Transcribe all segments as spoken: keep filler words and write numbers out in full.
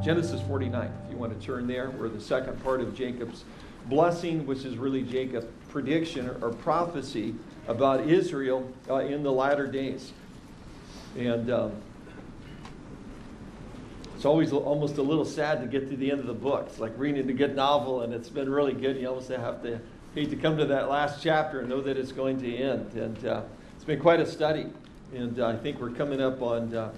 Genesis forty-nine, if you want to turn there, where the second part of Jacob's blessing, which is really Jacob's prediction or prophecy about Israel uh, in the latter days. And um, it's always almost a little sad to get to the end of the book. It's like reading a good novel, and it's been really good. You almost have to hate to come to that last chapter and know that it's going to end. And uh, it's been quite a study. And uh, I think we're coming up on, uh,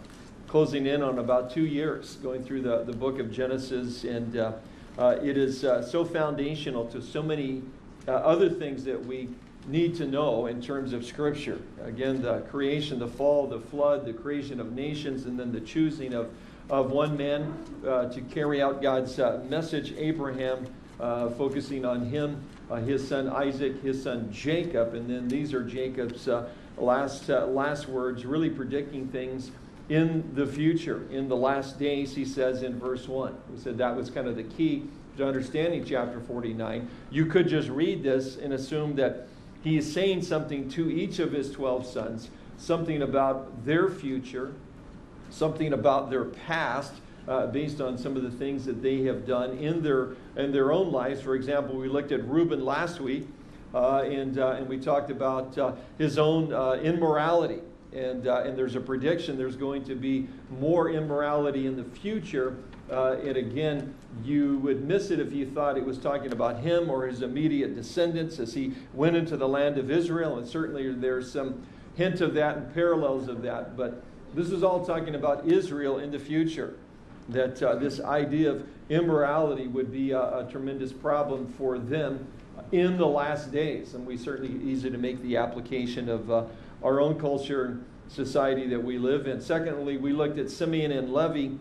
closing in on about two years, going through the, the book of Genesis. And uh, uh, it is uh, so foundational to so many uh, other things that we need to know in terms of Scripture. Again, the creation, the fall, the flood, the creation of nations, and then the choosing of, of one man uh, to carry out God's uh, message, Abraham, uh, focusing on him, uh, his son Isaac, his son Jacob. And then these are Jacob's uh, last, uh, last words, really predicting things in the future, in the last days, he says in verse one. We said that was kind of the key to understanding chapter forty-nine. You could just read this and assume that he is saying something to each of his twelve sons, something about their future, something about their past, uh, based on some of the things that they have done in their, in their own lives. For example, we looked at Reuben last week, uh, and, uh, and we talked about uh, his own uh, immorality. And, uh, and there's a prediction there's going to be more immorality in the future. Uh, and again, you would miss it if you thought it was talking about him or his immediate descendants as he went into the land of Israel. And certainly there's some hint of that and parallels of that. But this is all talking about Israel in the future, that uh, this idea of immorality would be a, a tremendous problem for them in the last days. And we certainly easy to make the application of uh, our own culture and society that we live in. Secondly, we looked at Simeon and Levi.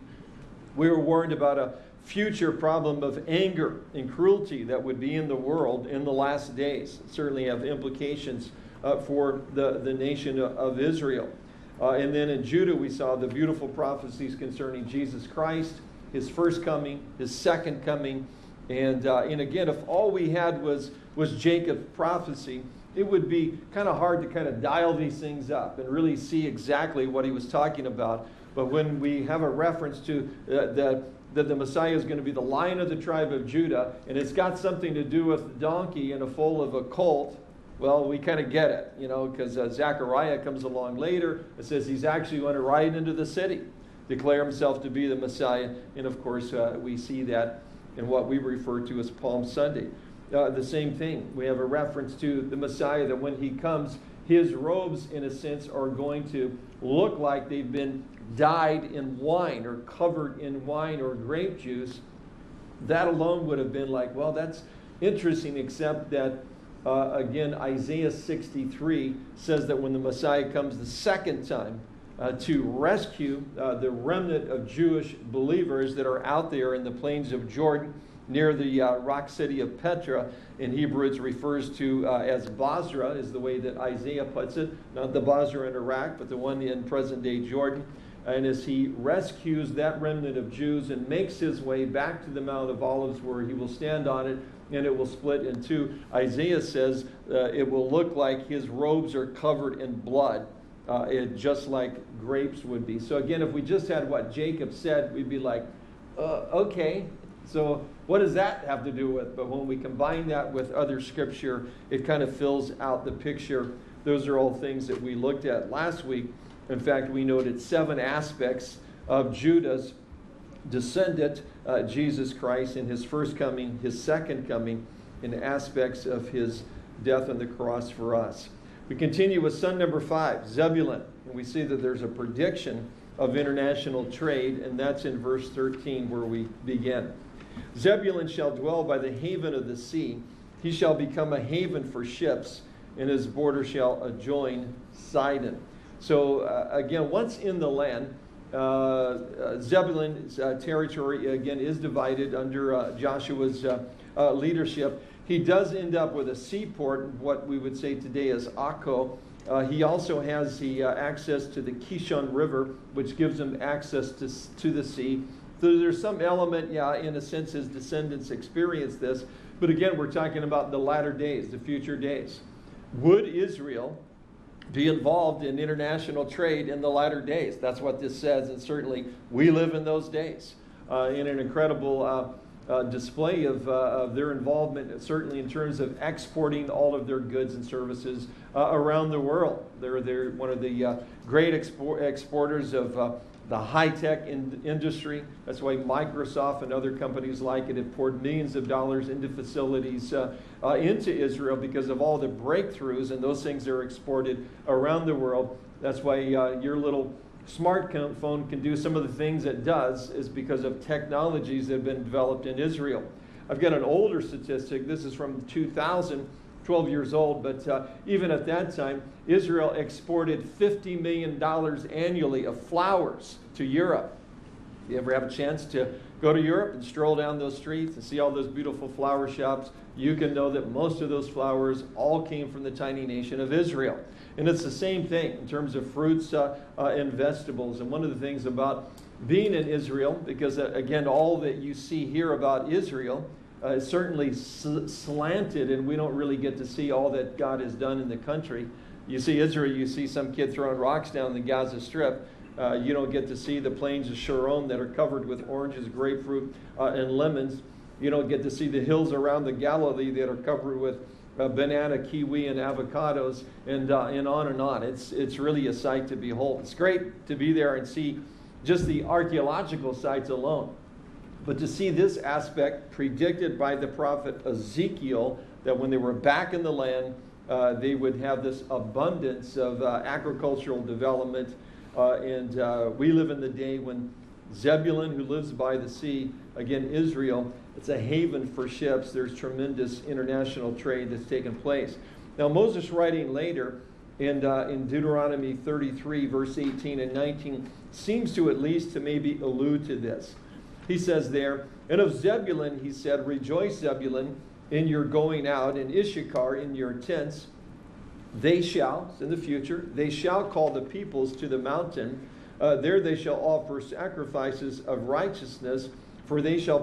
We were warned about a future problem of anger and cruelty that would be in the world in the last days. It certainly have implications uh, for the, the nation of Israel. Uh, and then in Judah, we saw the beautiful prophecies concerning Jesus Christ, his first coming, his second coming. And, uh, and again, if all we had was, was Jacob's prophecy, it would be kind of hard to kind of dial these things up and really see exactly what he was talking about. But when we have a reference to uh, that, that the Messiah is going to be the Lion of the tribe of Judah, and it's got something to do with the donkey and a foal of a colt, well, we kind of get it, you know, because uh, Zechariah comes along later. It says he's actually going to ride into the city, declare himself to be the Messiah. And, of course, uh, we see that in what we refer to as Palm Sunday. Uh, the same thing. We have a reference to the Messiah that when he comes, his robes, in a sense, are going to look like they've been dyed in wine or covered in wine or grape juice. That alone would have been like, well, that's interesting, except that, uh, again, Isaiah sixty-three says that when the Messiah comes the second time uh, to rescue uh, the remnant of Jewish believers that are out there in the plains of Jordan, near the uh, rock city of Petra. In Hebrew, it's refers to uh, as Bosra, is the way that Isaiah puts it. Not the Bosra in Iraq, but the one in present-day Jordan. And as he rescues that remnant of Jews and makes his way back to the Mount of Olives, where he will stand on it, and it will split in two. Isaiah says uh, it will look like his robes are covered in blood, uh, it, just like grapes would be. So again, if we just had what Jacob said, we'd be like, uh, okay. So what does that have to do with? But when we combine that with other scripture, it kind of fills out the picture. Those are all things that we looked at last week. In fact, we noted seven aspects of Judah's descendant, uh, Jesus Christ, in his first coming, his second coming, and aspects of his death on the cross for us. We continue with son number five, Zebulun. And we see that there's a prediction of international trade, and that's in verse thirteen where we begin. Zebulun shall dwell by the haven of the sea. He shall become a haven for ships, and his border shall adjoin Sidon. So uh, again, once in the land, uh, uh, Zebulun's uh, territory, again, is divided under uh, Joshua's uh, uh, leadership. He does end up with a seaport, what we would say today is Akko. Uh, he also has the uh, access to the Kishon River, which gives him access to, to the sea. So there's some element, yeah, in a sense his descendants experience this. But again, we're talking about the latter days, the future days. Would Israel be involved in international trade in the latter days? That's what this says, and certainly we live in those days. uh, in an incredible uh, uh, display of, uh, of their involvement, certainly in terms of exporting all of their goods and services uh, around the world. They're, they're one of the uh, great expor exporters of uh, the high-tech in industry. That's why Microsoft and other companies like it have poured millions of dollars into facilities uh, uh, into Israel because of all the breakthroughs, and those things are exported around the world. That's why uh, your little smartphone can do some of the things it does, is because of technologies that have been developed in Israel. I've got an older statistic. This is from two thousand, twelve years old, but uh, even at that time, Israel exported fifty million dollars annually of flowers to Europe. If you ever have a chance to go to Europe and stroll down those streets and see all those beautiful flower shops, you can know that most of those flowers all came from the tiny nation of Israel. And it's the same thing in terms of fruits uh, uh, and vegetables. And one of the things about being in Israel, because uh, again, all that you see here about Israel Uh, it's certainly sl slanted, and we don't really get to see all that God has done in the country. You see Israel, you see some kid throwing rocks down the Gaza Strip. Uh, you don't get to see the plains of Sharon that are covered with oranges, grapefruit, uh, and lemons. You don't get to see the hills around the Galilee that are covered with uh, banana, kiwi, and avocados, and, uh, and on and on. It's, it's really a sight to behold. It's great to be there and see just the archaeological sites alone. But to see this aspect predicted by the prophet Ezekiel, that when they were back in the land, uh, they would have this abundance of uh, agricultural development. Uh, and uh, we live in the day when Zebulun, who lives by the sea, again, Israel, it's a haven for ships. There's tremendous international trade that's taken place. Now, Moses, writing later in, uh, in Deuteronomy thirty-three, verse eighteen and nineteen, seems to at least to maybe allude to this. He says there, and of Zebulun, he said, rejoice, Zebulun, in your going out, and Issachar, in your tents. They shall, in the future, they shall call the peoples to the mountain. Uh, there they shall offer sacrifices of righteousness, for they shall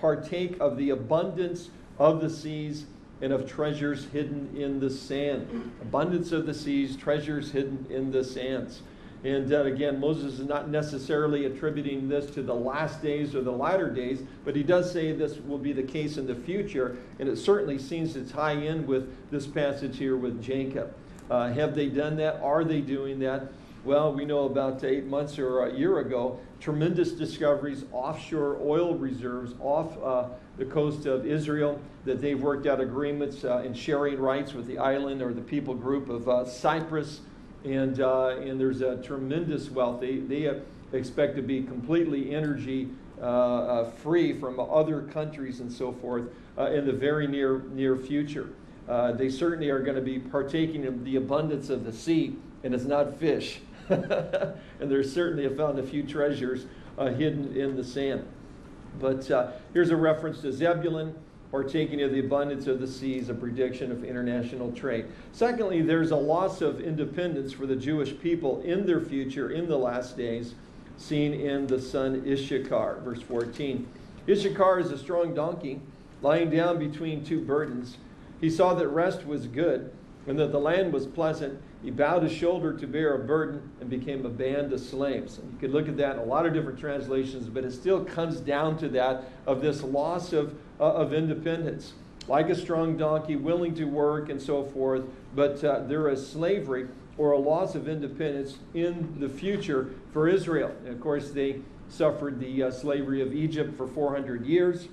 partake of the abundance of the seas and of treasures hidden in the sand. Abundance of the seas, treasures hidden in the sands. And uh, again, Moses is not necessarily attributing this to the last days or the latter days, but he does say this will be the case in the future, and it certainly seems to tie in with this passage here with Jacob. Uh, have they done that? Are they doing that? Well, we know about eight months or a year ago, tremendous discoveries, offshore oil reserves off uh, the coast of Israel, that they've worked out agreements uh, and sharing rights with the island or the people group of uh, Cyprus. And, uh, and there's a tremendous wealth. They, they expect to be completely energy uh, uh, free from other countries and so forth uh, in the very near, near future. Uh, they certainly are going to be partaking of the abundance of the sea, and it's not fish. And they certainly have found a few treasures uh, hidden in the sand. But uh, here's a reference to Zebulun, partaking of the abundance of the seas, a prediction of international trade. Secondly, there's a loss of independence for the Jewish people in their future, in the last days, seen in the son Issachar, verse fourteen. Issachar is a strong donkey, lying down between two burdens. He saw that rest was good, and that the land was pleasant. He bowed his shoulder to bear a burden and became a band of slaves. And you could look at that in a lot of different translations, but it still comes down to that, of this loss of of independence, like a strong donkey, willing to work and so forth, but uh, there is slavery or a loss of independence in the future for Israel. And of course, they suffered the uh, slavery of Egypt for four hundred years.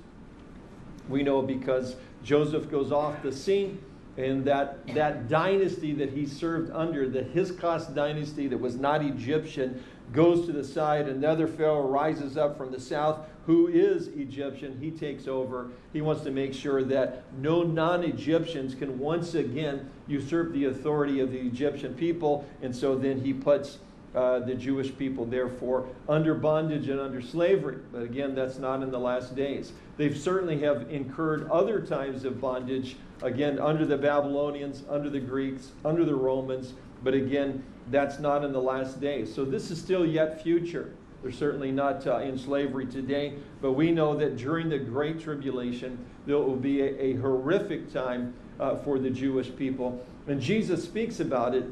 We know because Joseph goes off the scene, and that, that dynasty that he served under, the Hyksos dynasty that was not Egyptian, goes to the side. Another pharaoh rises up from the south who is Egyptian. He takes over. He wants to make sure that no non-Egyptians can once again usurp the authority of the Egyptian people. And so then he puts uh, the Jewish people, therefore, under bondage and under slavery. But again, that's not in the last days. They certainly have incurred other times of bondage, again, under the Babylonians, under the Greeks, under the Romans. But again, that's not in the last days. So this is still yet future. They're certainly not uh, in slavery today, but we know that during the Great Tribulation, there will be a, a horrific time uh, for the Jewish people. And Jesus speaks about it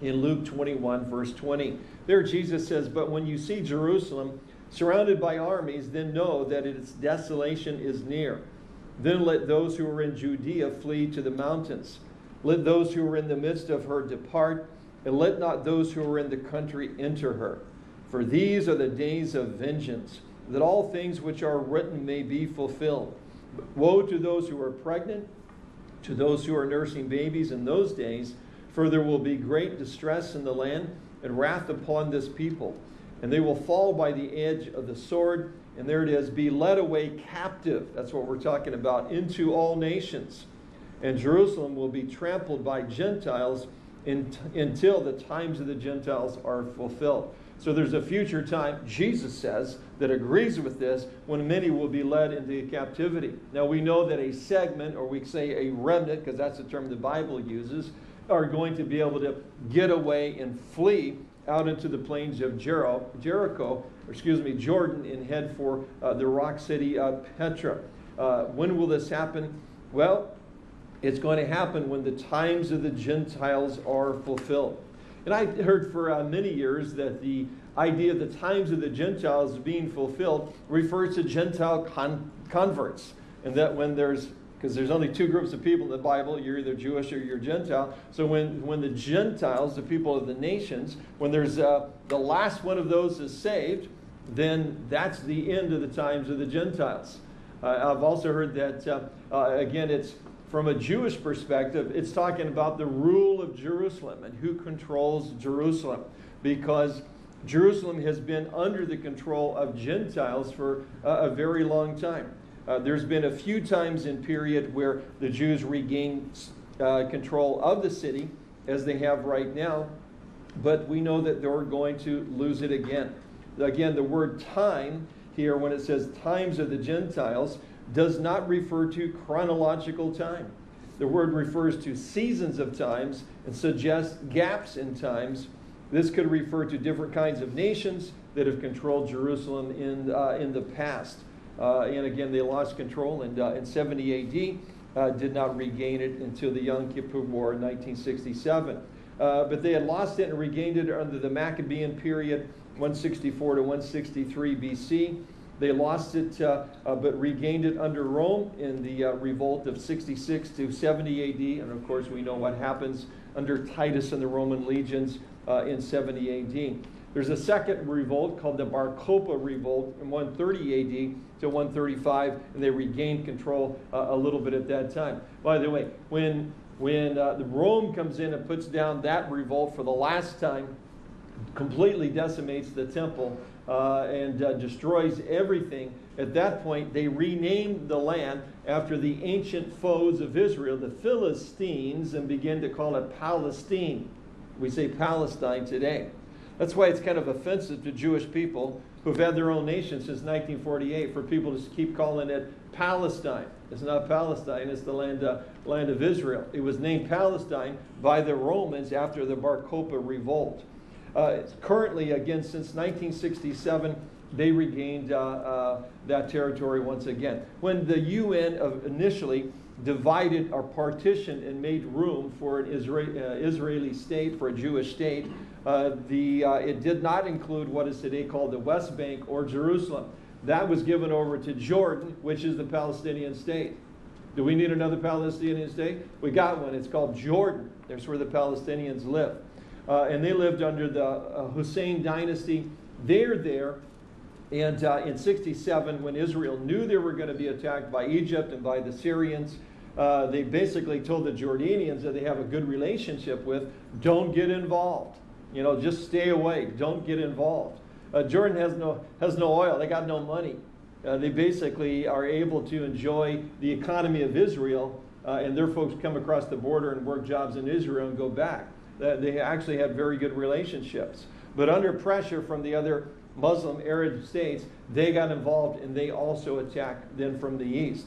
in Luke twenty-one, verse twenty. There Jesus says, but when you see Jerusalem surrounded by armies, then know that its desolation is near. Then let those who are in Judea flee to the mountains. Let those who are in the midst of her depart, and let not those who are in the country enter her. For these are the days of vengeance, that all things which are written may be fulfilled. But woe to those who are pregnant, to those who are nursing babies in those days, for there will be great distress in the land, and wrath upon this people. And they will fall by the edge of the sword, and there it is, be led away captive, that's what we're talking about, into all nations. And Jerusalem will be trampled by Gentiles in, until the times of the Gentiles are fulfilled. So there's a future time, Jesus says, that agrees with this, when many will be led into captivity. Now we know that a segment, or we say a remnant, because that's the term the Bible uses, are going to be able to get away and flee out into the plains of Jericho, Jericho, or excuse me, Jordan, and head for uh, the rock city uh, Petra. Uh, when will this happen? Well, it's going to happen when the times of the Gentiles are fulfilled. And I heard for uh, many years that the idea of the times of the Gentiles being fulfilled refers to Gentile con converts, and that when there's because there's only two groups of people in the Bible, you're either Jewish or you're Gentile. So when, when the Gentiles, the people of the nations, when there's uh, the last one of those is saved, then that's the end of the times of the Gentiles. Uh, I've also heard that, uh, uh, again, it's from a Jewish perspective, it's talking about the rule of Jerusalem and who controls Jerusalem, because Jerusalem has been under the control of Gentiles for uh, a very long time. Uh, there's been a few times in period where the Jews regained uh, control of the city, as they have right now, but we know that they're going to lose it again. Again, the word time here, when it says times of the Gentiles, does not refer to chronological time. The word refers to seasons of times and suggests gaps in times. This could refer to different kinds of nations that have controlled Jerusalem in, uh, in the past. Uh, and again, they lost control and, uh, in seventy A D, uh, did not regain it until the Yom Kippur War in nineteen sixty-seven. Uh, but they had lost it and regained it under the Maccabean period, one sixty-four to one sixty-three B C. They lost it, uh, uh, but regained it under Rome in the uh, revolt of sixty-six to seventy A D. And of course, we know what happens under Titus and the Roman legions uh, in seventy A D. There's a second revolt called the Bar Kochba revolt in one thirty A D to one thirty-five, and they regained control uh, a little bit at that time. By the way, when, when uh, Rome comes in and puts down that revolt for the last time, completely decimates the temple uh, and uh, destroys everything, at that point they renamed the land after the ancient foes of Israel, the Philistines, and began to call it Palestine. We say Palestine today. That's why it's kind of offensive to Jewish people who've had their own nation since nineteen forty-eight for people to keep calling it Palestine. It's not Palestine, it's the land, uh, land of Israel. It was named Palestine by the Romans after the Bar Kochba revolt. Uh, currently, again, since nineteen sixty-seven, they regained uh, uh, that territory once again. When the U N of initially divided or partitioned and made room for an Isra uh, Israeli state, for a Jewish state, Uh, the, uh, it did not include what is today called the West Bank or Jerusalem. That was given over to Jordan, which is the Palestinian state. Do we need another Palestinian state? We got one. It's called Jordan. That's where the Palestinians live. Uh, and they lived under the uh, Hussein dynasty. They're there. And uh, in sixty-seven, when Israel knew they were going to be attacked by Egypt and by the Syrians, uh, they basically told the Jordanians that they have a good relationship with, don't get involved. You know, just stay away. Don't get involved. Uh, Jordan has no, has no oil. They got no money. Uh, they basically are able to enjoy the economy of Israel, uh, and their folks come across the border and work jobs in Israel and go back. Uh, they actually have very good relationships. But under pressure from the other Muslim Arab states, they got involved, and they also attacked them from the east.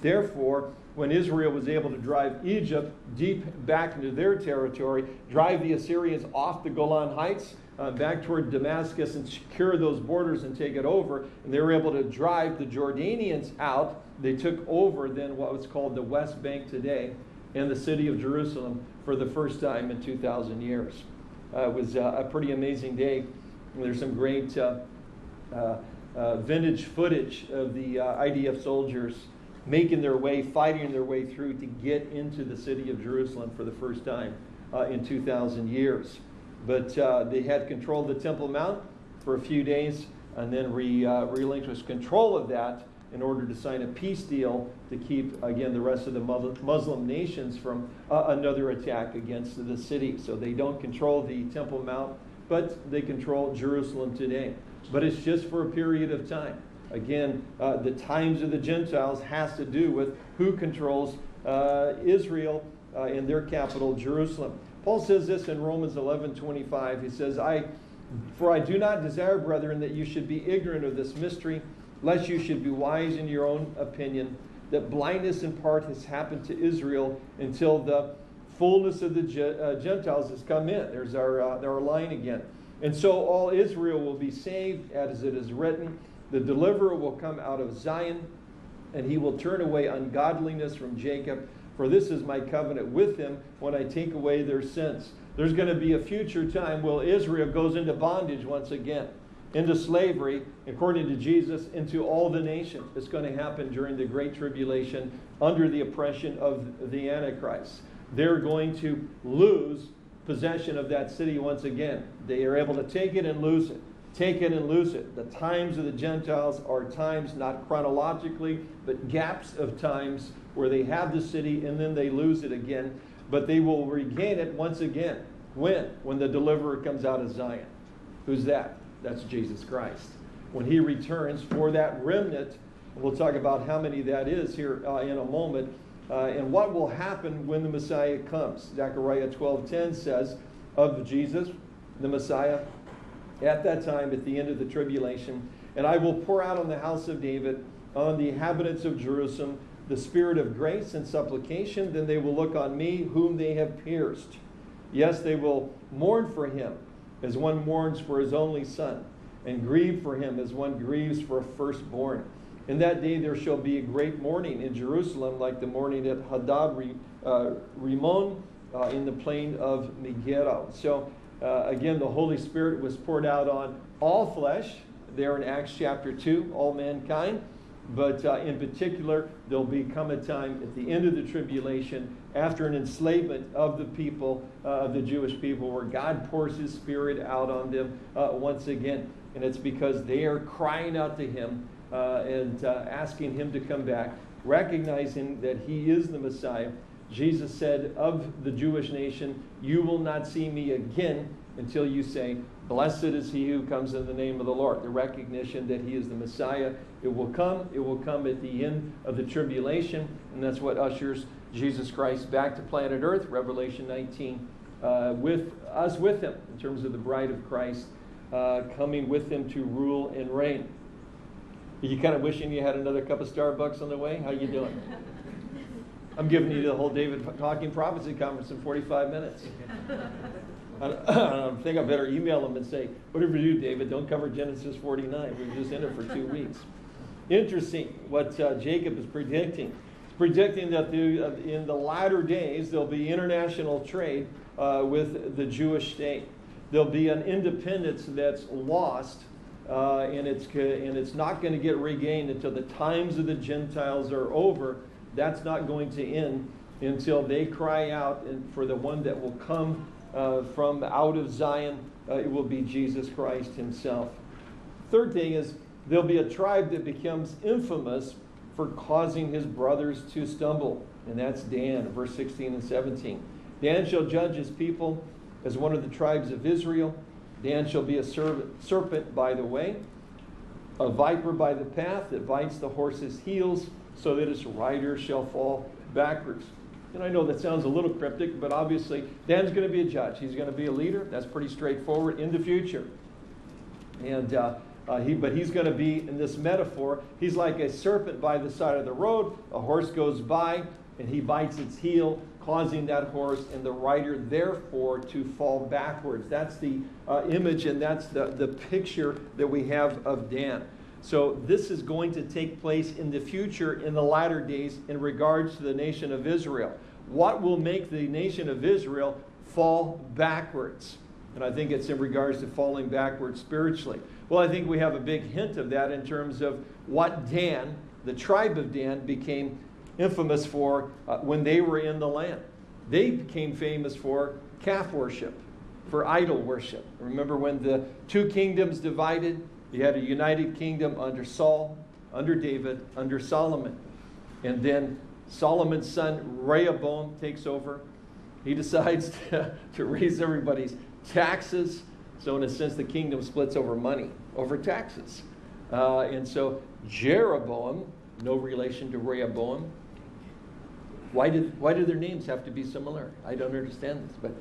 Therefore, when Israel was able to drive Egypt deep back into their territory, drive the Assyrians off the Golan Heights, uh, back toward Damascus, and secure those borders and take it over, and they were able to drive the Jordanians out. They took over then what was called the West Bank today and the city of Jerusalem for the first time in two thousand years. Uh, it was uh, a pretty amazing day. There's some great uh, uh, uh, vintage footage of the uh, I D F soldiers making their way, fighting their way through to get into the city of Jerusalem for the first time uh, in two thousand years. But uh, they had control of the Temple Mount for a few days, and then re, uh, relinquished control of that in order to sign a peace deal to keep, again, the rest of the Muslim nations from uh, another attack against the city. So they don't control the Temple Mount, but they control Jerusalem today. But it's just for a period of time. Again, uh, the times of the Gentiles has to do with who controls uh, Israel uh, in their capital, Jerusalem. Paul says this in Romans eleven twenty-five. He says, I, for I do not desire, brethren, that you should be ignorant of this mystery, lest you should be wise in your own opinion, that blindness in part has happened to Israel until the fullness of the Ge- uh, Gentiles has come in. There's our, uh, our line again. And so all Israel will be saved, as it is written. The deliverer will come out of Zion, and he will turn away ungodliness from Jacob. For this is my covenant with them when I take away their sins. There's going to be a future time where Israel goes into bondage once again, into slavery, according to Jesus, into all the nations. It's going to happen during the Great Tribulation under the oppression of the Antichrist. They're going to lose possession of that city once again. They are able to take it and lose it. Take it and lose it. The times of the Gentiles are times not chronologically, but gaps of times where they have the city and then they lose it again. But they will regain it once again. When? When the deliverer comes out of Zion. Who's that? That's Jesus Christ. When he returns for that remnant, we'll talk about how many that is here uh, in a moment, uh, and what will happen when the Messiah comes. Zechariah twelve ten says of Jesus, the Messiah, at that time, at the end of the tribulation, and I will pour out on the house of David, on the inhabitants of Jerusalem, the spirit of grace and supplication. Then they will look on me, whom they have pierced. Yes, they will mourn for him as one mourns for his only son, and grieve for him as one grieves for a firstborn. In that day there shall be a great mourning in Jerusalem, like the mourning at Hadad uh, Rimon uh, in the plain of Megiddo. So Uh, again, the Holy Spirit was poured out on all flesh there in Acts chapter two, all mankind. But uh, in particular, there'll become a time at the end of the tribulation after an enslavement of the people, uh, of the Jewish people, where God pours his Spirit out on them uh, once again. And it's because they are crying out to him uh, and uh, asking him to come back, recognizing that he is the Messiah. Jesus said of the Jewish nation, you will not see me again until you say, blessed is he who comes in the name of the Lord. The recognition that he is the Messiah. It will come. It will come at the end of the tribulation. And that's what ushers Jesus Christ back to planet Earth, Revelation nineteen, uh, with us with him in terms of the bride of Christ uh, coming with him to rule and reign. Are you kind of wishing you had another cup of Starbucks on the way? How you doing? I'm giving you the whole David Talking Prophecy Conference in forty-five minutes. I, I think I better email him and say, whatever you do, David, don't cover Genesis forty-nine. We're just in it for two weeks. Interesting what uh, Jacob is predicting. He's predicting that the, uh, in the latter days, there'll be international trade uh, with the Jewish state. There'll be an independence that's lost, uh, and, it's, and it's not going to get regained until the times of the Gentiles are over. That's not going to end until they cry out for the one that will come uh, from out of Zion. Uh, it will be Jesus Christ himself. Third thing is there'll be a tribe that becomes infamous for causing his brothers to stumble. And that's Dan, verse sixteen and seventeen. Dan shall judge his people as one of the tribes of Israel. Dan shall be a serpent by the way, a viper by the path that bites the horse's heels, so that its rider shall fall backwards. And I know that sounds a little cryptic, but obviously Dan's going to be a judge. He's going to be a leader. That's pretty straightforward in the future. And uh, uh, he, but he's going to be, in this metaphor, he's like a serpent by the side of the road. A horse goes by, and he bites its heel, causing that horse and the rider, therefore, to fall backwards. That's the uh, image, and that's the, the picture that we have of Dan. So this is going to take place in the future, in the latter days, in regards to the nation of Israel. What will make the nation of Israel fall backwards? And I think it's in regards to falling backward spiritually. Well, I think we have a big hint of that in terms of what Dan, the tribe of Dan, became infamous for uh, when they were in the land. They became famous for calf worship, for idol worship. Remember when the two kingdoms divided? You had a united kingdom under Saul, under David, under Solomon. And then Solomon's son, Rehoboam, takes over. He decides to, to raise everybody's taxes. So in a sense, the kingdom splits over money, over taxes. Uh, and so Jeroboam, no relation to Rehoboam. Why did, why do their names have to be similar? I don't understand this. But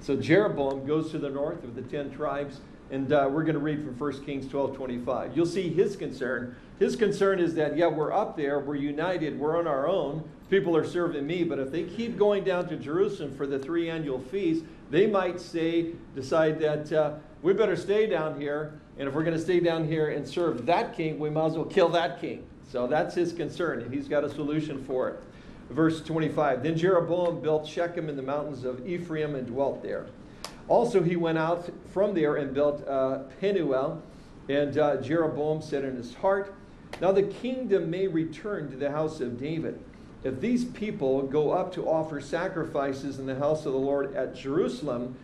so Jeroboam goes to the north with the ten tribes. And uh, we're going to read from First Kings twelve twenty-five. You'll see his concern. His concern is that, yeah, we're up there. We're united. We're on our own. People are serving me. But if they keep going down to Jerusalem for the three annual feasts, they might say, decide that uh, we better stay down here. And if we're going to stay down here and serve that king, we might as well kill that king. So that's his concern. And he's got a solution for it. Verse twenty-five, then Jeroboam built Shechem in the mountains of Ephraim and dwelt there. Also he went out from there and built uh, Penuel, and uh, Jeroboam said in his heart, now the kingdom may return to the house of David. If these people go up to offer sacrifices in the house of the Lord at Jerusalem,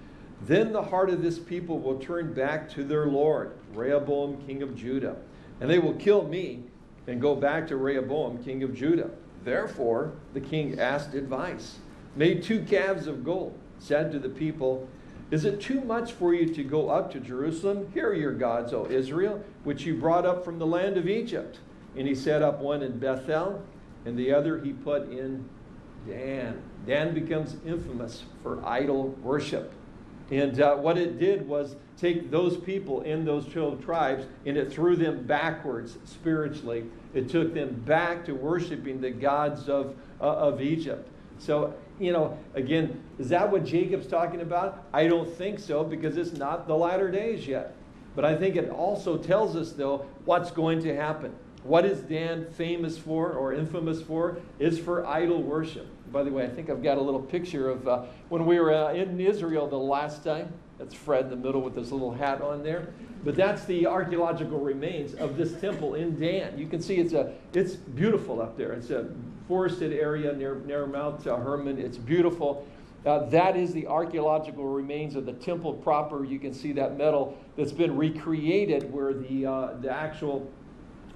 then the heart of this people will turn back to their Lord, Rehoboam, king of Judah. And they will kill me and go back to Rehoboam, king of Judah. Therefore, the king asked advice, made two calves of gold, said to the people, is it too much for you to go up to Jerusalem? Here are your gods, O Israel, which you brought up from the land of Egypt. And he set up one in Bethel, and the other he put in Dan. Dan becomes infamous for idol worship. And uh, what it did was take those people in those twelve tribes, and it threw them backwards spiritually. It took them back to worshiping the gods of, uh, of Egypt. So, you know, again, is that what Jacob's talking about? I don't think so, because it's not the latter days yet. But I think it also tells us, though, what's going to happen. What is Dan famous for or infamous for? It's for idol worship. By the way, I think I've got a little picture of uh, when we were uh, in Israel the last time. That's Fred in the middle with his little hat on there. But that's the archaeological remains of this temple in Dan. You can see it's a it's beautiful up there. It's a forested area near, near Mount uh, Hermon. It's beautiful. Uh, that is the archaeological remains of the temple proper. You can see that metal that's been recreated where the uh, the actual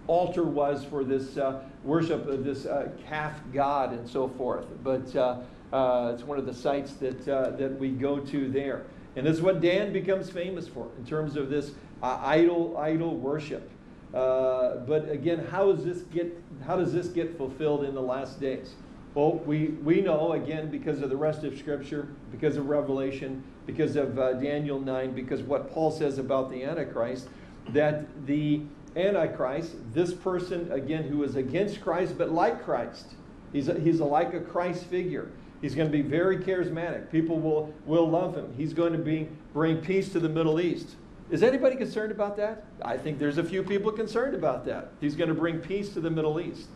altar was for this uh, worship of this uh, calf god and so forth. But uh, uh, it's one of the sites that uh, that we go to there. And this is what Dan becomes famous for in terms of this uh, idol idol worship. Uh, but again, how does this get how does this get fulfilled in the last days? Well, we we know again because of the rest of Scripture, because of Revelation, because of uh, Daniel nine, because what Paul says about the Antichrist, that the Antichrist, this person again who is against Christ but like Christ, he's a, he's a, like a Christ figure. He's going to be very charismatic. People will, will love him. He's going to be, bring peace to the Middle East. Is anybody concerned about that? I think there's a few people concerned about that. He's going to bring peace to the Middle East.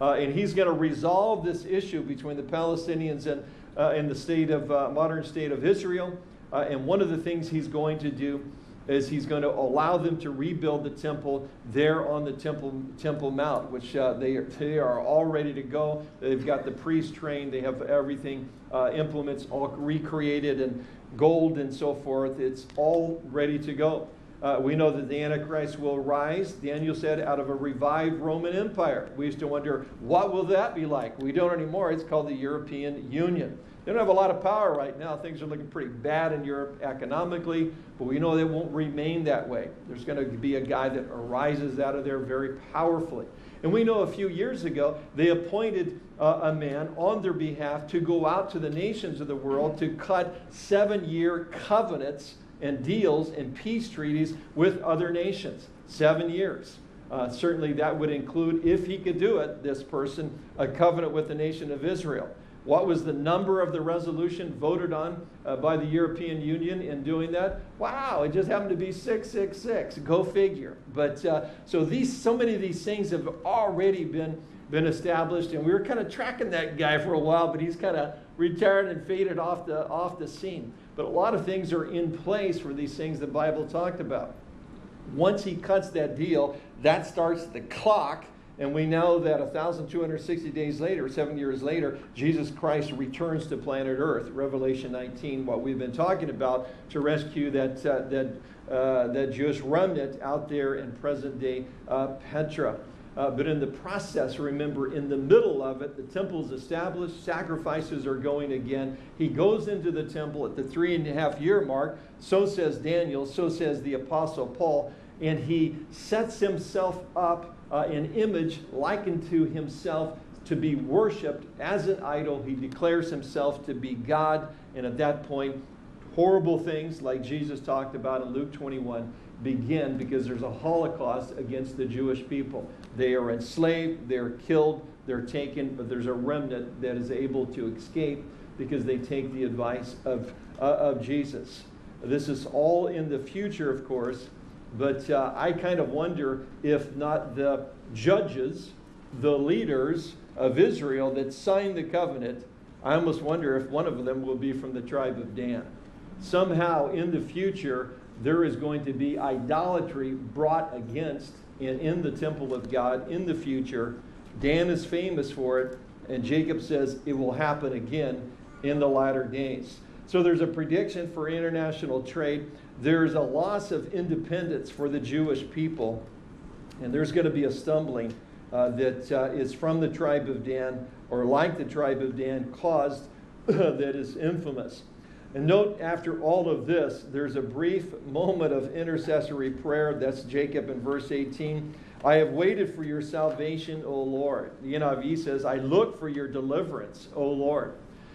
Uh, and he's going to resolve this issue between the Palestinians and, uh, and the state of, uh, modern state of Israel. Uh, and one of the things he's going to do is he's going to allow them to rebuild the temple there on the Temple, Temple Mount, which uh, they, are, they are all ready to go. They've got the priests trained. They have everything, uh, implements all recreated and gold and so forth. It's all ready to go. Uh, we know that the Antichrist will rise, Daniel said, out of a revived Roman Empire. We used to wonder, what will that be like? We don't anymore. It's called the European Union. They don't have a lot of power right now. Things are looking pretty bad in Europe economically, but we know they won't remain that way. There's going to be a guy that arises out of there very powerfully. And we know a few years ago, they appointed uh, a man on their behalf to go out to the nations of the world to cut seven-year covenants and deals and peace treaties with other nations. Seven years. Uh, certainly that would include, if he could do it, this person, a covenant with the nation of Israel. What was the number of the resolution voted on uh, by the European Union in doing that? Wow, it just happened to be six six six. Go figure. But uh, so these, so many of these things have already been, been established, and we were kind of tracking that guy for a while, but he's kind of returned and faded off the, off the scene. But a lot of things are in place for these things the Bible talked about. Once he cuts that deal, that starts the clock. And we know that one thousand two hundred sixty days later, seven years later, Jesus Christ returns to planet Earth. Revelation nineteen, what we've been talking about, to rescue that, uh, that, uh, that Jewish remnant out there in present-day uh, Petra. Uh, but in the process, remember, in the middle of it, the temple's established, sacrifices are going again. He goes into the temple at the three and a half year mark. So says Daniel, so says the Apostle Paul. And he sets himself up uh, an image likened to himself to be worshipped as an idol. He declares himself to be God. And at that point, horrible things like Jesus talked about in Luke twenty-one begin, because there's a holocaust against the Jewish people. They are enslaved, they're killed, they're taken, but there's a remnant that is able to escape because they take the advice of, uh, of Jesus. This is all in the future, of course, but uh, I kind of wonder if not the judges, the leaders of Israel that signed the covenant, I almost wonder if one of them will be from the tribe of Dan. Somehow in the future, there is going to be idolatry brought against and in the temple of God in the future. Dan is famous for it, and Jacob says it will happen again in the latter days. So there's a prediction for international trade. There's a loss of independence for the Jewish people, and there's going to be a stumbling uh, that uh, is from the tribe of Dan, or like the tribe of Dan, caused that is infamous. And note, after all of this, there's a brief moment of intercessory prayer. That's Jacob in verse eighteen. I have waited for your salvation, O Lord. The N I V says, I look for your deliverance, O Lord.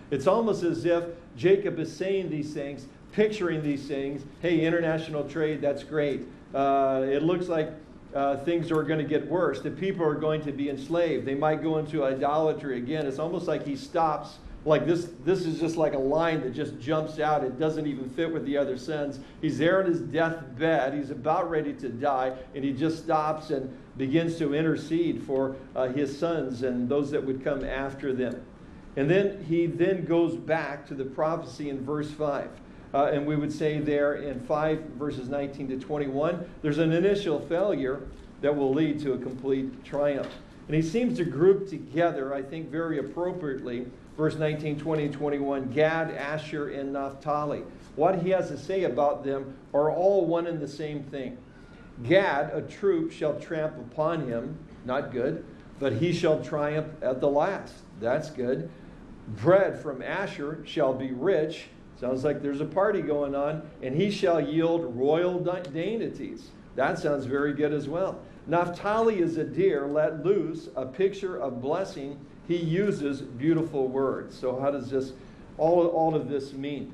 It's almost as if Jacob is saying these things, picturing these things. Hey, international trade, that's great. Uh, it looks like uh, things are going to get worse. The people are going to be enslaved. They might go into idolatry again. It's almost like he stops. Like this, this is just like a line that just jumps out. It doesn't even fit with the other sins. He's there in his deathbed. He's about ready to die. And he just stops and begins to intercede for uh, his sons and those that would come after them. And then he then goes back to the prophecy in verse five. Uh, and we would say there in five, verses nineteen to twenty-one, there's an initial failure that will lead to a complete triumph. And he seems to group together, I think very appropriately, verse nineteen, twenty, and twenty-one, Gad, Asher, and Naphtali. What he has to say about them are all one and the same thing. Gad, a troop, shall tramp upon him. Not good. But he shall triumph at the last. That's good. Bread from Asher shall be rich. Sounds like there's a party going on. And he shall yield royal dainties. That sounds very good as well. Naphtali is a deer let loose, a picture of blessing. He uses beautiful words. So how does this, all, all of this mean?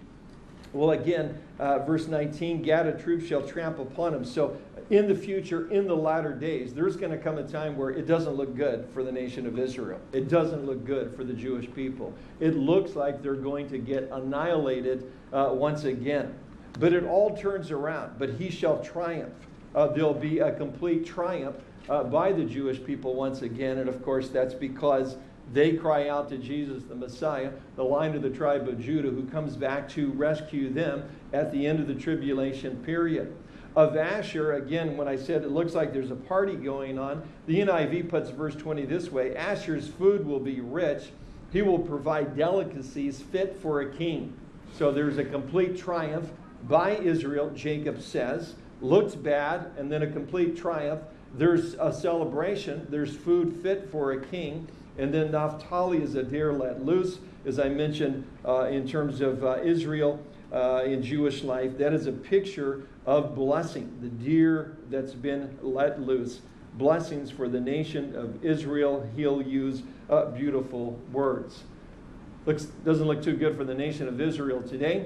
Well, again, uh, verse nineteen, Gad, a troop shall tramp upon him. So in the future, in the latter days, there's going to come a time where it doesn't look good for the nation of Israel. It doesn't look good for the Jewish people. It looks like they're going to get annihilated uh, once again. But it all turns around. But he shall triumph. Uh, there'll be a complete triumph uh, by the Jewish people once again. And, of course, that's because they cry out to Jesus, the Messiah, the Lion of the tribe of Judah, who comes back to rescue them at the end of the tribulation period. Of Asher, again, when I said it looks like there's a party going on, the N I V puts verse twenty this way. Asher's food will be rich. He will provide delicacies fit for a king. So there's a complete triumph by Israel, Jacob says. Looks bad, and then a complete triumph. There's a celebration. There's food fit for a king. And then Naphtali is a deer let loose, as I mentioned, uh, in terms of uh, Israel uh, in Jewish life. That is a picture of blessing, the deer that's been let loose. Blessings for the nation of Israel. He'll use uh, beautiful words. Looks, doesn't look too good for the nation of Israel today.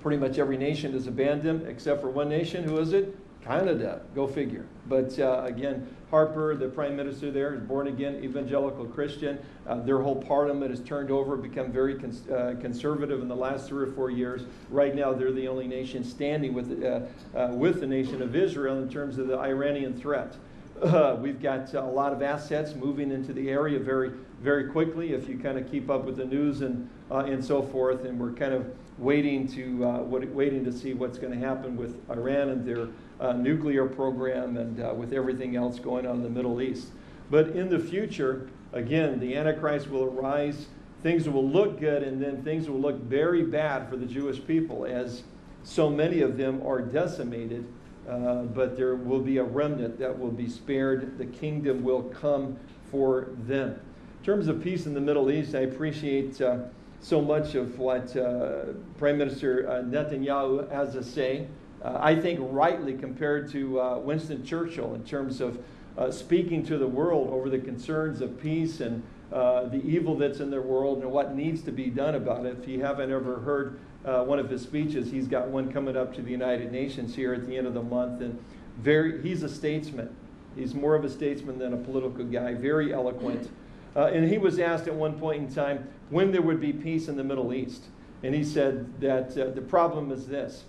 Pretty much every nation is abandoned, except for one nation. Who is it? Canada, go figure. But uh, again, Harper, the prime minister there, is born again evangelical Christian. Uh, their whole parliament has turned over, become very cons uh, conservative in the last three or four years. Right now, they're the only nation standing with, uh, uh, with the nation of Israel in terms of the Iranian threat. Uh, we've got a lot of assets moving into the area very, very quickly if you kind of keep up with the news and uh, and so forth. And we're kind of waiting to uh, waiting to see what's going to happen with Iran and their uh, nuclear program, and uh, with everything else going on in the Middle East. But in the future, again, the Antichrist will arise. Things will look good, and then things will look very bad for the Jewish people, as so many of them are decimated. Uh, but there will be a remnant that will be spared. The kingdom will come for them. In terms of peace in the Middle East, I appreciate uh, so much of what uh, Prime Minister uh, Netanyahu has to say. Uh, I think rightly compared to uh, Winston Churchill in terms of uh, speaking to the world over the concerns of peace and uh, the evil that's in their world and what needs to be done about it. If you haven't ever heard Uh, one of his speeches, he's got one coming up to the United Nations here at the end of the month, and very he's a statesman. He's more of a statesman than a political guy, very eloquent. Uh, and he was asked at one point in time when there would be peace in the Middle East. And he said that uh, the problem is this: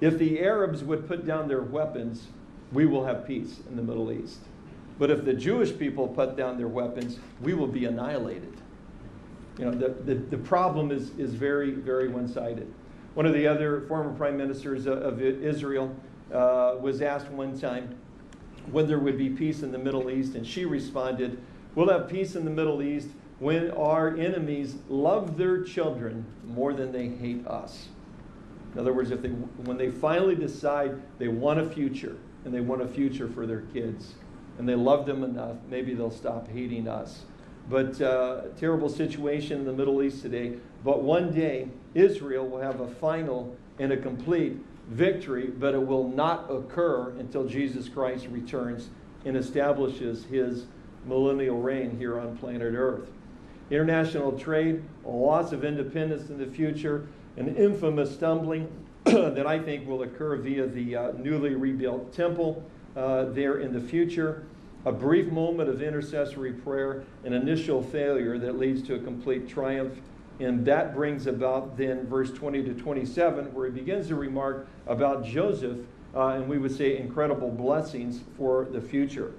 if the Arabs would put down their weapons, we will have peace in the Middle East. But if the Jewish people put down their weapons, we will be annihilated. You know, the, the, the problem is, is very, very one-sided. One of the other former prime ministers of, of Israel uh, was asked one time when there would be peace in the Middle East, and she responded, "We'll have peace in the Middle East when our enemies love their children more than they hate us." In other words, if they, when they finally decide they want a future, and they want a future for their kids, and they love them enough, maybe they'll stop hating us. But uh, terrible situation in the Middle East today. But one day, Israel will have a final and a complete victory, but it will not occur until Jesus Christ returns and establishes his millennial reign here on planet Earth. International trade, loss of independence in the future, an infamous stumbling that I think will occur via the uh, newly rebuilt temple uh, there in the future. A brief moment of intercessory prayer, an initial failure that leads to a complete triumph. And that brings about then verse twenty to twenty-seven, where he begins to remark about Joseph, uh, and we would say incredible blessings for the future.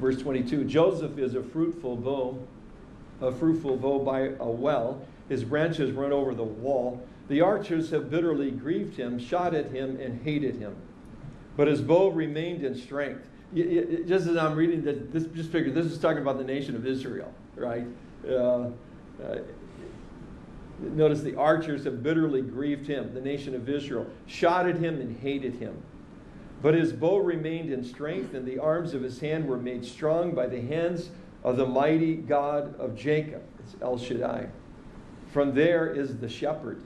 Verse twenty-two, Joseph is a fruitful bough, a fruitful bough by a well. His branches run over the wall. The archers have bitterly grieved him, shot at him, and hated him. But his bow remained in strength. Just as I'm reading this, just figure this is talking about the nation of Israel, right? Uh, uh, notice the archers have bitterly grieved him, the nation of Israel, shot at him and hated him. But his bow remained in strength, and the arms of his hand were made strong by the hands of the mighty God of Jacob. It's El Shaddai. From there is the shepherd,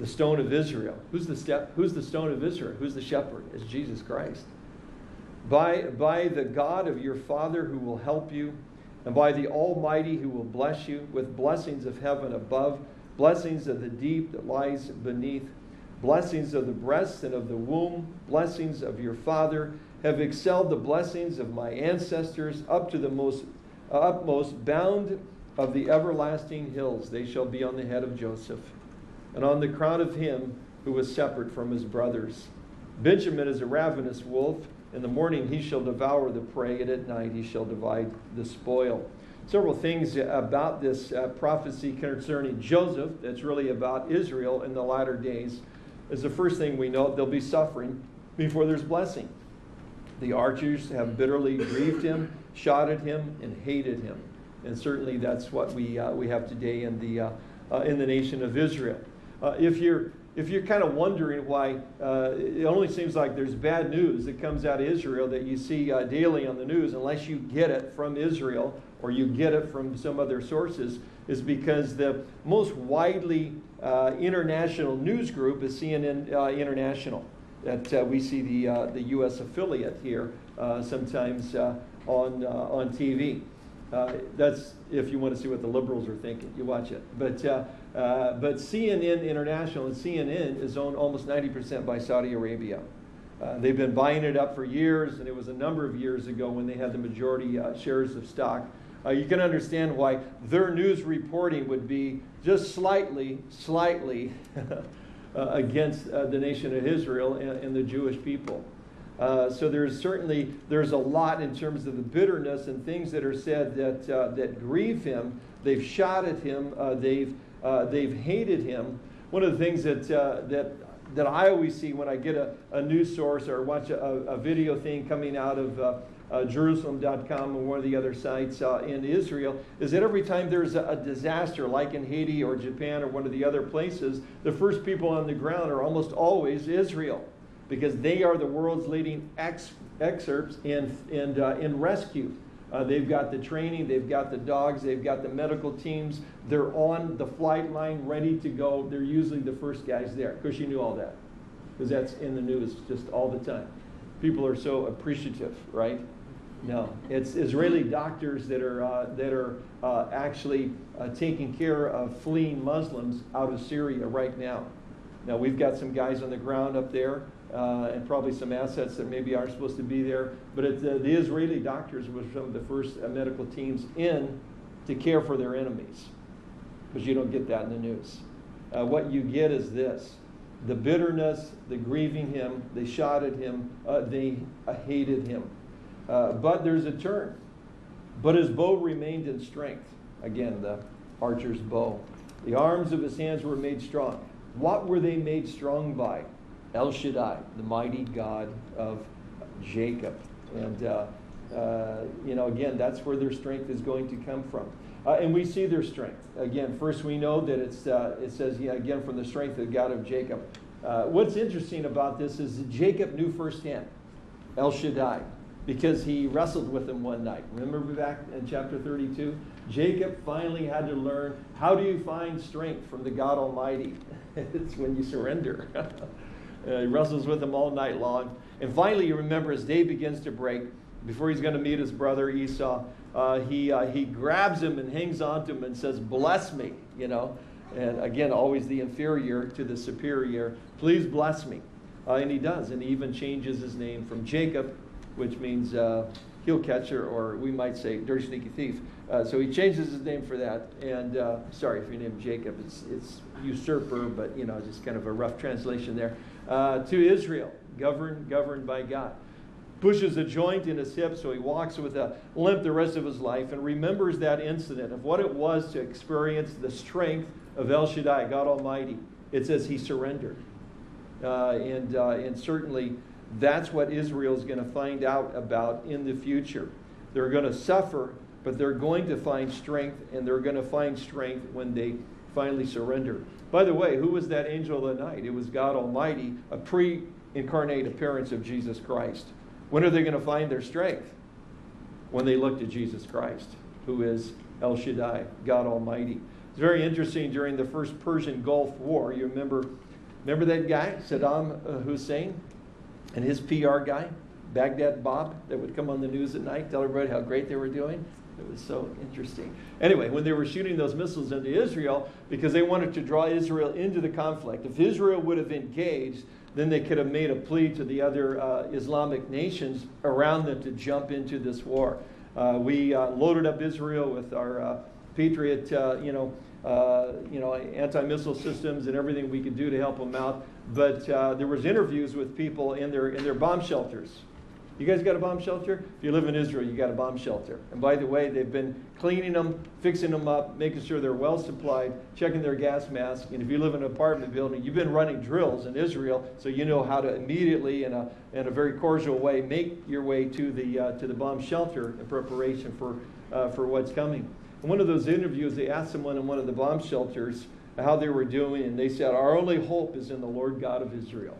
the stone of Israel. Who's the step? Who's the stone of Israel? Who's the shepherd? It's Jesus Christ. By, by the God of your father who will help you, and by the Almighty who will bless you with blessings of heaven above, blessings of the deep that lies beneath, blessings of the breast and of the womb, blessings of your father, have excelled the blessings of my ancestors up to the most uh, utmost bound of the everlasting hills. They shall be on the head of Joseph, and on the crown of him who was separate from his brothers. Benjamin is a ravenous wolf. In the morning he shall devour the prey, and at night he shall divide the spoil. Several things about this uh, prophecy concerning Joseph that's really about Israel in the latter days is the first thing we know: there'll be suffering before there's blessing. The archers have bitterly grieved him, shot at him, and hated him. And certainly that's what we, uh, we have today in the, uh, uh, in the nation of Israel. Uh, if you're if you're kind of wondering why uh, it only seems like there's bad news that comes out of Israel that you see uh, daily on the news, unless you get it from Israel or you get it from some other sources, is because the most widely uh, international news group is C N N uh, International. That uh, we see the uh, the U S affiliate here uh, sometimes uh, on uh, on T V. Uh, that's if you want to see what the liberals are thinking, you watch it. But uh, uh, but C N N International, and C N N is owned almost ninety percent by Saudi Arabia. Uh, they've been buying it up for years, and it was a number of years ago when they had the majority uh, shares of stock. Uh, you can understand why their news reporting would be just slightly, slightly uh, against uh, the nation of Israel and, and the Jewish people. Uh, so there's certainly, there's a lot in terms of the bitterness and things that are said that, uh, that grieve him. They've shot at him. Uh, they've, uh, they've hated him. One of the things that, uh, that, that I always see when I get a, a news source or watch a, a video thing coming out of uh, uh, Jerusalem dot com and one of the other sites uh, in Israel is that every time there's a, a disaster, like in Haiti or Japan or one of the other places, the first people on the ground are almost always Israel, because they are the world's leading ex excerpts in, in, uh, in rescue. Uh, they've got the training, they've got the dogs, they've got the medical teams. They're on the flight line ready to go. They're usually the first guys there. Because you knew all that. Because that's in the news just all the time. People are so appreciative, right? No, it's Israeli doctors that are, uh, that are uh, actually uh, taking care of fleeing Muslims out of Syria right now. Now, we've got some guys on the ground up there. Uh, and probably some assets that maybe aren't supposed to be there. But it, uh, the Israeli doctors were some of the first uh, medical teams in to care for their enemies, because you don't get that in the news. Uh, what you get is this: the bitterness, the grieving him, they shot at him, uh, they uh, hated him. Uh, but there's a turn. But his bow remained in strength. Again, the archer's bow. The arms of his hands were made strong. What were they made strong by? El Shaddai, the mighty God of Jacob. And, uh, uh, you know, again, that's where their strength is going to come from. Uh, and we see their strength. Again, first we know that it's, uh, it says, yeah, again, from the strength of the God of Jacob. Uh, what's interesting about this is that Jacob knew firsthand El Shaddai, because he wrestled with him one night. Remember back in chapter thirty-two? Jacob finally had to learn, how do you find strength from the God Almighty? It's when you surrender. Uh, he wrestles with him all night long. And finally, you remember, as day begins to break, before he's going to meet his brother Esau, uh, he, uh, he grabs him and hangs onto him and says, bless me, you know. And again, always the inferior to the superior. Please bless me. Uh, and he does. And he even changes his name from Jacob, which means uh, heel catcher, or we might say dirty, sneaky thief. Uh, so he changes his name for that. And uh, sorry if your name is Jacob. It's, it's usurper, but, you know, just kind of a rough translation there. Uh, to Israel, governed, governed by God. Pushes a joint in his hip, so he walks with a limp the rest of his life, and remembers that incident of what it was to experience the strength of El Shaddai, God Almighty. It says he surrendered. Uh, and, uh, and certainly that's what Israel is going to find out about in the future. They're going to suffer, but they're going to find strength, and they're going to find strength when they finally surrender. By the way, who was that angel of the night? It was God Almighty, a pre-incarnate appearance of Jesus Christ. When are they going to find their strength? When they look to Jesus Christ, who is El Shaddai, God Almighty. It's very interesting, during the first Persian Gulf War, you remember, remember that guy, Saddam Hussein, and his P R guy, Baghdad Bob, that would come on the news at night, tell everybody how great they were doing? It was so interesting. Anyway, when they were shooting those missiles into Israel, because they wanted to draw Israel into the conflict. If Israel would have engaged, then they could have made a plea to the other uh, Islamic nations around them to jump into this war. Uh, we uh, loaded up Israel with our uh, Patriot, uh, you know, uh, you know, anti-missile systems and everything we could do to help them out. But uh, there was interviews with people in their in their bomb shelters. You guys got a bomb shelter? If you live in Israel, you got a bomb shelter. And by the way, they've been cleaning them, fixing them up, making sure they're well supplied, checking their gas mask. And if you live in an apartment building, you've been running drills in Israel, so you know how to immediately, in a, in a very cordial way, make your way to the, uh, to the bomb shelter in preparation for, uh, for what's coming. In one of those interviews, they asked someone in one of the bomb shelters how they were doing, and they said, our only hope is in the Lord God of Israel.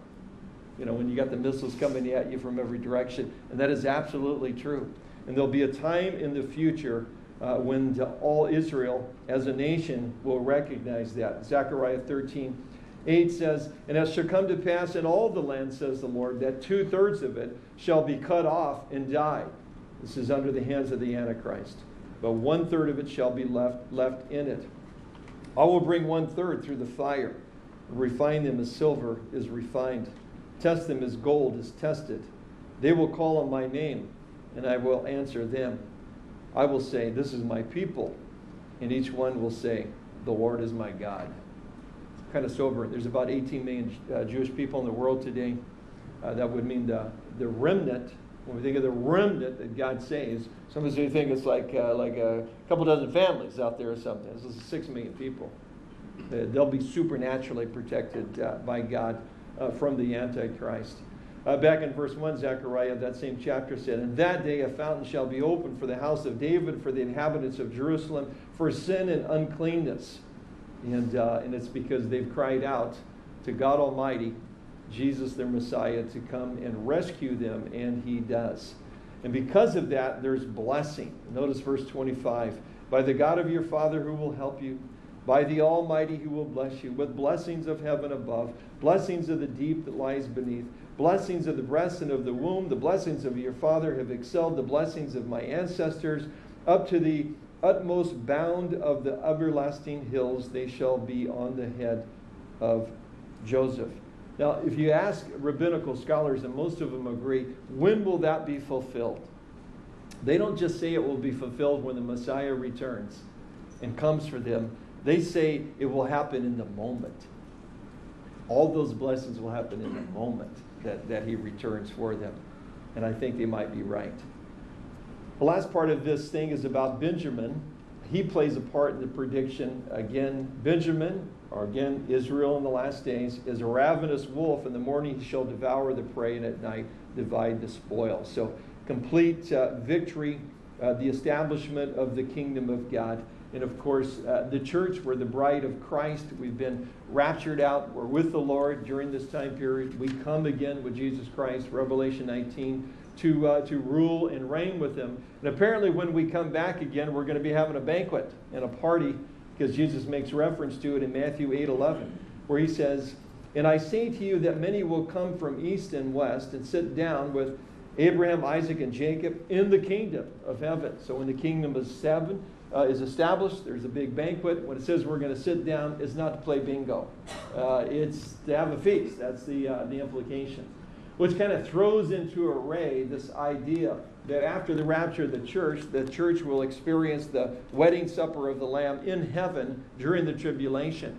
You know, when you got the missiles coming at you from every direction. And that is absolutely true. And there'll be a time in the future uh, when all Israel as a nation will recognize that. Zechariah thirteen eight says, and it shall come to pass in all the land, says the Lord, that two-thirds of it shall be cut off and die. This is under the hands of the Antichrist. But one-third of it shall be left, left in it. I will bring one-third through the fire, and refine them as silver is refined. Test them as gold is tested. They will call on my name, and I will answer them. I will say, this is my people. And each one will say, the Lord is my God. It's kind of sobering. There's about eighteen million uh, Jewish people in the world today. Uh, that would mean the, the remnant. When we think of the remnant that God saves, some of us think it's like uh, like a couple dozen families out there or something. This is six million people. Uh, they'll be supernaturally protected uh, by God uh, from the Antichrist. Uh, back in verse one, Zechariah, that same chapter said, "In that day a fountain shall be opened for the house of David, for the inhabitants of Jerusalem, for sin and uncleanness." And, uh, and it's because they've cried out to God Almighty, Jesus their Messiah, to come and rescue them, and he does. And because of that, there's blessing. Notice verse twenty-five. "By the God of your father who will help you, by the Almighty who will bless you, with blessings of heaven above, blessings of the deep that lies beneath, blessings of the breast and of the womb, the blessings of your father have excelled the blessings of my ancestors, up to the utmost bound of the everlasting hills, they shall be on the head of Joseph." Now, if you ask rabbinical scholars, and most of them agree, when will that be fulfilled? They don't just say it will be fulfilled when the Messiah returns and comes for them. They say it will happen in the moment. All those blessings will happen in the moment that, that he returns for them. And I think they might be right. The last part of this thing is about Benjamin. He plays a part in the prediction. Again, Benjamin, or again, Israel in the last days, is a ravenous wolf. In the morning he shall devour the prey, and at night divide the spoil. So complete uh, victory, uh, the establishment of the kingdom of God. And of course, uh, the church, we're the bride of Christ. We've been raptured out. We're with the Lord during this time period. We come again with Jesus Christ, Revelation nineteen, to, uh, to rule and reign with him. And apparently when we come back again, we're going to be having a banquet and a party, because Jesus makes reference to it in Matthew eight eleven, where he says, "And I say to you that many will come from east and west and sit down with Abraham, Isaac, and Jacob in the kingdom of heaven." So when the kingdom of heaven uh, is established, there's a big banquet. When it says we're going to sit down, it's not to play bingo. Uh, it's to have a feast. That's the, uh, the implication. Which kind of throws into array this idea that after the rapture of the church, the church will experience the wedding supper of the Lamb in heaven during the tribulation.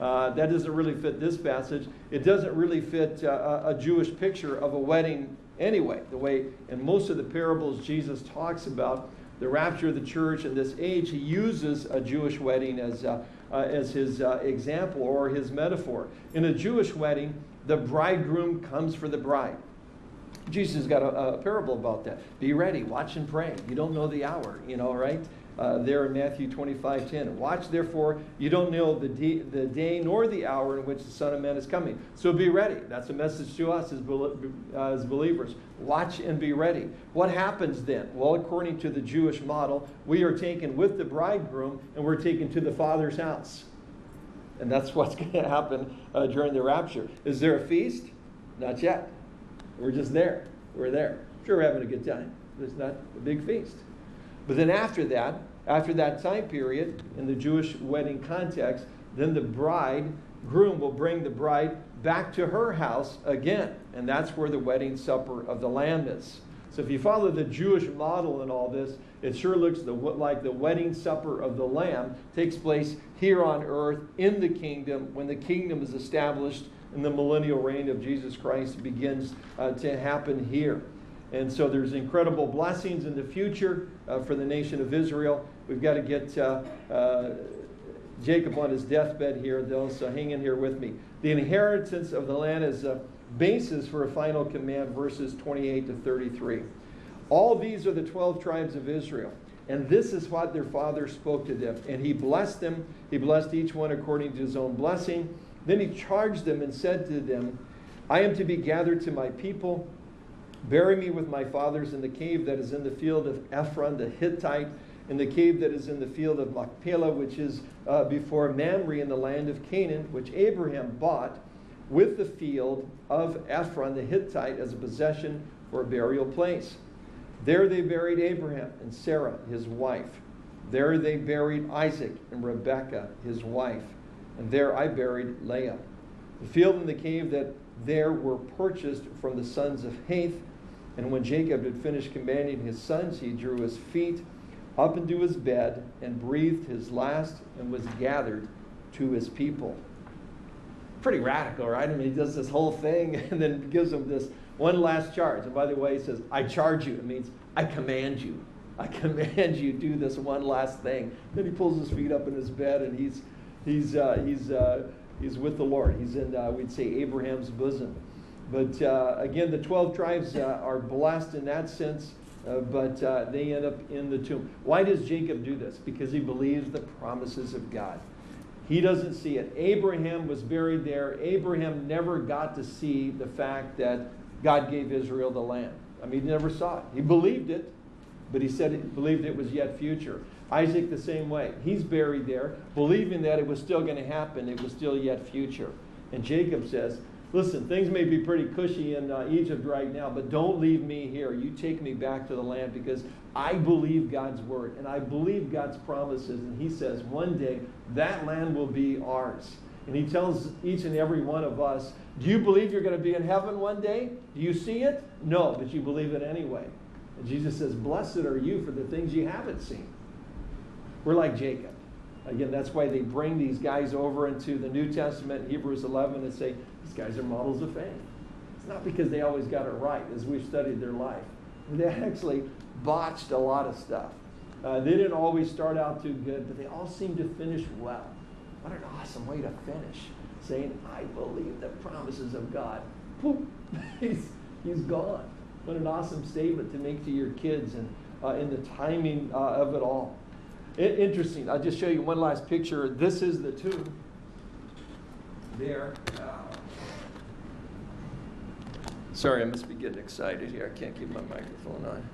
Uh, that doesn't really fit this passage. It doesn't really fit uh, a Jewish picture of a wedding anyway. The way in most of the parables Jesus talks about the rapture of the church in this age, he uses a Jewish wedding as, uh, uh, as his uh, example or his metaphor. In a Jewish wedding, the bridegroom comes for the bride. Jesus has got a, a parable about that. Be ready, watch and pray. You don't know the hour, you know, right? Uh, there in Matthew twenty-five ten. "Watch, therefore, you don't know the, de- the day nor the hour in which the Son of Man is coming. So be ready." That's a message to us as, be- uh, as believers. Watch and be ready. What happens then? Well, according to the Jewish model, we are taken with the bridegroom and we're taken to the Father's house. And that's what's going to happen uh, during the rapture. Is there a feast? Not yet. We're just there. We're there. Sure, we're having a good time, but it's not a big feast. But then after that, after that time period, in the Jewish wedding context, then the bridegroom will bring the bride back to her house again. And that's where the wedding supper of the Lamb is. So if you follow the Jewish model in all this, it sure looks the, like the wedding supper of the Lamb takes place here on earth in the kingdom when the kingdom is established and the millennial reign of Jesus Christ begins uh, to happen here. And so there's incredible blessings in the future uh, for the nation of Israel. We've got to get uh, uh, Jacob on his deathbed here, though, so hang in here with me. The inheritance of the land is a basis for a final command, verses twenty-eight to thirty-three. "All these are the twelve tribes of Israel, and this is what their father spoke to them. And he blessed them. He blessed each one according to his own blessing. Then he charged them and said to them, 'I am to be gathered to my people. Bury me with my fathers in the cave that is in the field of Ephron the Hittite, in the cave that is in the field of Machpelah, which is uh, before Mamre in the land of Canaan, which Abraham bought with the field of Ephron the Hittite as a possession or a burial place. There they buried Abraham and Sarah, his wife. There they buried Isaac and Rebekah, his wife. And there I buried Leah. The field and the cave that there were purchased from the sons of Heth. And when Jacob had finished commanding his sons, he drew his feet up into his bed and breathed his last and was gathered to his people.'" Pretty radical, right? I mean, he does this whole thing and then gives them this One last charge. And by the way, he says, I charge you. It means I command you. I command you, do this one last thing. Then he pulls his feet up in his bed, and he's he's uh, he's uh, he's with the Lord. He's in uh, we'd say Abraham's bosom. But uh, again, the twelve tribes uh, are blessed in that sense, uh, but uh, they end up in the tomb. Why does Jacob do this? Because he believes the promises of God. He doesn't see it. Abraham was buried there. Abraham never got to see the fact that God gave Israel the land. I mean, he never saw it. He believed it, but he said he believed it was yet future. Isaac, the same way. He's buried there, believing that it was still going to happen. It was still yet future. And Jacob says, listen, things may be pretty cushy in uh, Egypt right now, but don't leave me here. You take me back to the land, because I believe God's word, and I believe God's promises. And he says, one day, that land will be ours. And he tells each and every one of us, do you believe you're going to be in heaven one day? Do you see it? No, but you believe it anyway. And Jesus says, blessed are you for the things you haven't seen. We're like Jacob. Again, that's why they bring these guys over into the New Testament, Hebrews eleven, and say, these guys are models of faith. It's not because they always got it right, as we've studied their life. They actually botched a lot of stuff. Uh, they didn't always start out too good, but they all seemed to finish well. What an awesome way to finish, saying, I believe the promises of God. Poof, he's, he's gone. What an awesome statement to make to your kids, and uh, in the timing uh, of it all. It, interesting. I'll just show you one last picture. This is the tomb there. Uh, sorry, I must be getting excited here. I can't keep my microphone on.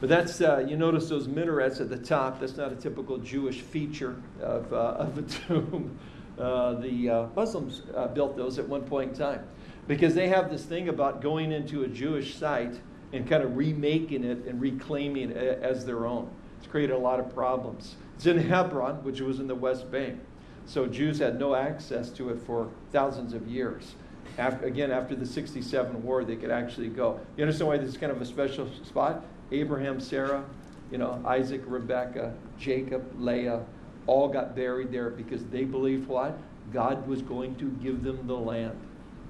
But that's, uh, you notice those minarets at the top. That's not a typical Jewish feature of, uh, of a tomb. Uh, the uh, Muslims uh, built those at one point in time, because they have this thing about going into a Jewish site and kind of remaking it and reclaiming it as their own. It's created a lot of problems. It's in Hebron, which was in the West Bank. So Jews had no access to it for thousands of years. After, again, after the sixty-seven war, they could actually go. You understand why this is kind of a special spot? Abraham, Sarah, you know, Isaac, Rebecca, Jacob, Leah, all got buried there because they believed what? God was going to give them the land.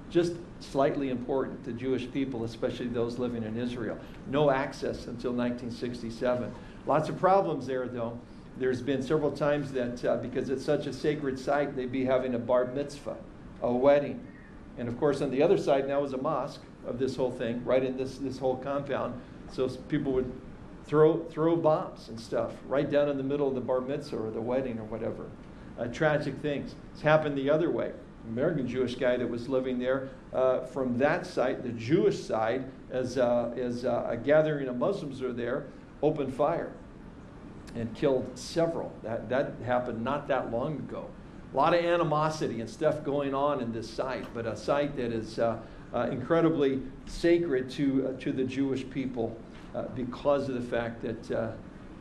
Just slightly important to Jewish people, especially those living in Israel. No access until nineteen sixty-seven. Lots of problems there, though. There's been several times that, uh, because it's such a sacred site, they'd be having a bar mitzvah, a wedding. And, of course, on the other side now is a mosque of this whole thing, right in this, this whole compound. So people would throw, throw bombs and stuff right down in the middle of the bar mitzvah or the wedding or whatever. Uh, tragic things. It's happened the other way. American Jewish guy that was living there, uh, from that site, the Jewish side, as, uh, as uh, a gathering of Muslims are there, opened fire and killed several. That, that happened not that long ago. A lot of animosity and stuff going on in this site, but a site that is uh, uh, incredibly sacred to, uh, to the Jewish people uh, because of the fact that uh,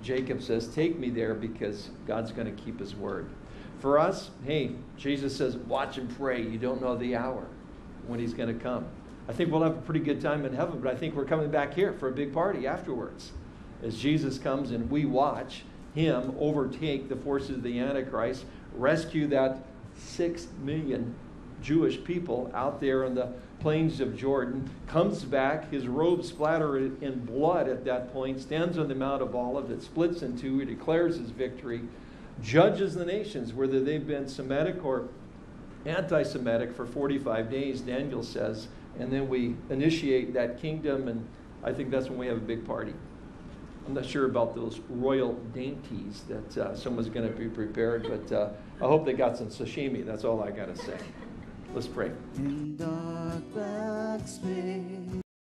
Jacob says, take me there because God's going to keep his word. For us, hey, Jesus says, watch and pray. You don't know the hour when he's going to come. I think we'll have a pretty good time in heaven, but I think we're coming back here for a big party afterwards. As Jesus comes and we watch him overtake the forces of the Antichrist, rescue that six million Jewish people out there on the plains of Jordan, comes back, his robe splattered in blood at that point, stands on the Mount of Olives, it splits in two, he declares his victory, judges the nations, whether they've been Semitic or anti-Semitic for forty-five days, Daniel says, and then we initiate that kingdom, and I think that's when we have a big party. I'm not sure about those royal dainties that uh, someone's going to be prepared, but uh, I hope they got some sashimi. That's all I got to say. Let's pray. In dark backspace.